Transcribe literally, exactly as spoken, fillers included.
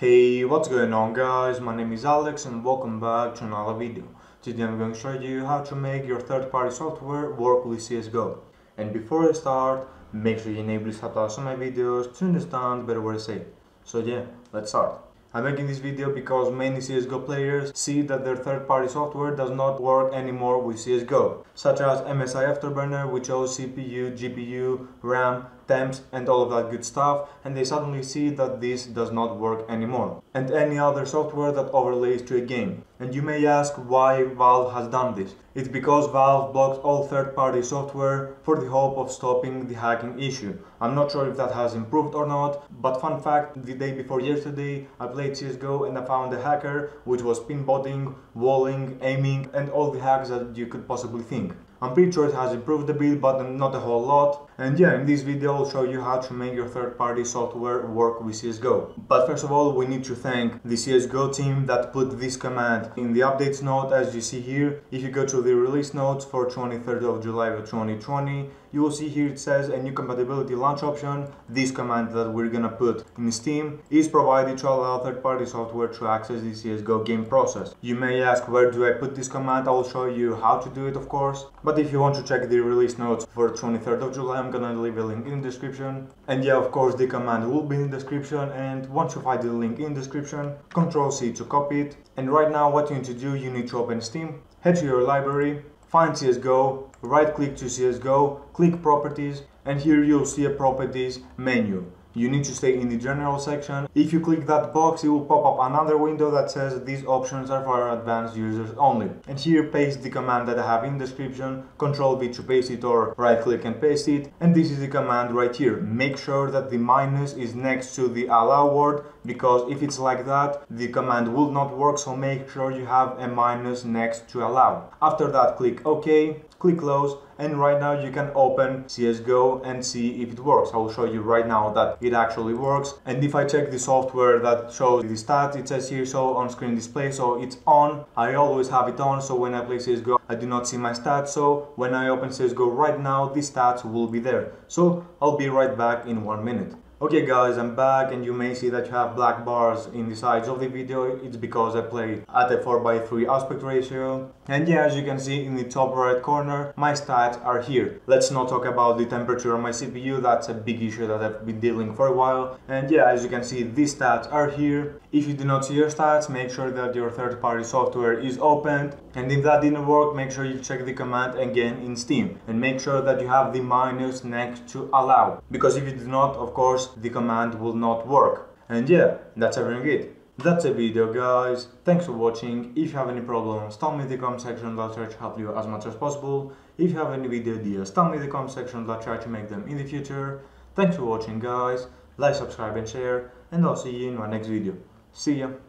Hey, what's going on guys, my name is Alex and welcome back to another video. Today I'm going to show you how to make your third-party software work with C S G O. And before I start, make sure you enable subtitles on my videos to understand better what I say. So yeah, let's start. I'm making this video because many C S G O players see that their third-party software does not work anymore with C S G O, such as M S I Afterburner, which owes C P U, G P U, RAM, temps and all of that good stuff, and they suddenly see that this does not work anymore, and any other software that overlays to a game. And you may ask why Valve has done this. It's because Valve blocks all third-party software for the hope of stopping the hacking issue. I'm not sure if that has improved or not, but fun fact, the day before yesterday I played C S G O and I found a hacker which was pinbotting, walling, aiming and all the hacks that you could possibly think. I'm pretty sure it has improved a bit, but not a whole lot. And yeah, in this video I'll show you how to make your third-party software work with C S G O. But first of all, we need to thank the C S G O team that put this command in the updates note, as you see here. If you go to the release notes for twenty-third of July of twenty twenty, you will see here it says a new compatibility launch option. This command that we're gonna put in Steam is provided to allow third-party software to access the C S G O game process. You may ask, where do I put this command? I will show you how to do it, of course. But if you want to check the release notes for twenty-third of July, I'm gonna leave a link in the description. And yeah, of course, the command will be in the description, and once you find the link in the description, control C to copy it. And right now what you need to do, you need to open Steam, head to your library, find C S G O, right click to C S G O, click properties, and here you'll see a properties menu. You need to stay in the general section. If you click that box, it will pop up another window that says these options are for advanced users only. And here paste the command that I have in the description, control V to paste it or right click and paste it. And this is the command right here. Make sure that the minus is next to the allow word, because if it's like that, the command will not work, so make sure you have a minus next to allow. After that, click OK, click close, and right now you can open C S G O and see if it works. I will show you right now that it actually works. And if I check the software that shows the stats, it says here show on screen display, so it's on. I always have it on, so when I play C S G O I do not see my stats, so when I open C S G O right now the stats will be there. So I'll be right back in one minute. Okay guys, I'm back, and you may see that you have black bars in the sides of the video. It's because I played at a four by three aspect ratio. And yeah, as you can see in the top right corner, my stats are here. Let's not talk about the temperature on my C P U, that's a big issue that I've been dealing for a while. And yeah, as you can see, these stats are here. If you do not see your stats, make sure that your third-party software is opened. And if that didn't work, make sure you check the command again in Steam. And make sure that you have the minus next to allow. Because if you do not, of course, the command will not work. And yeah, that's everything it. That's a video guys, thanks for watching. If you have any problems, tell me in the comment section, I'll try to help you as much as possible. If you have any video ideas, tell me in the comment section, I'll try to make them in the future. Thanks for watching guys, like, subscribe and share, and I'll see you in my next video. See ya!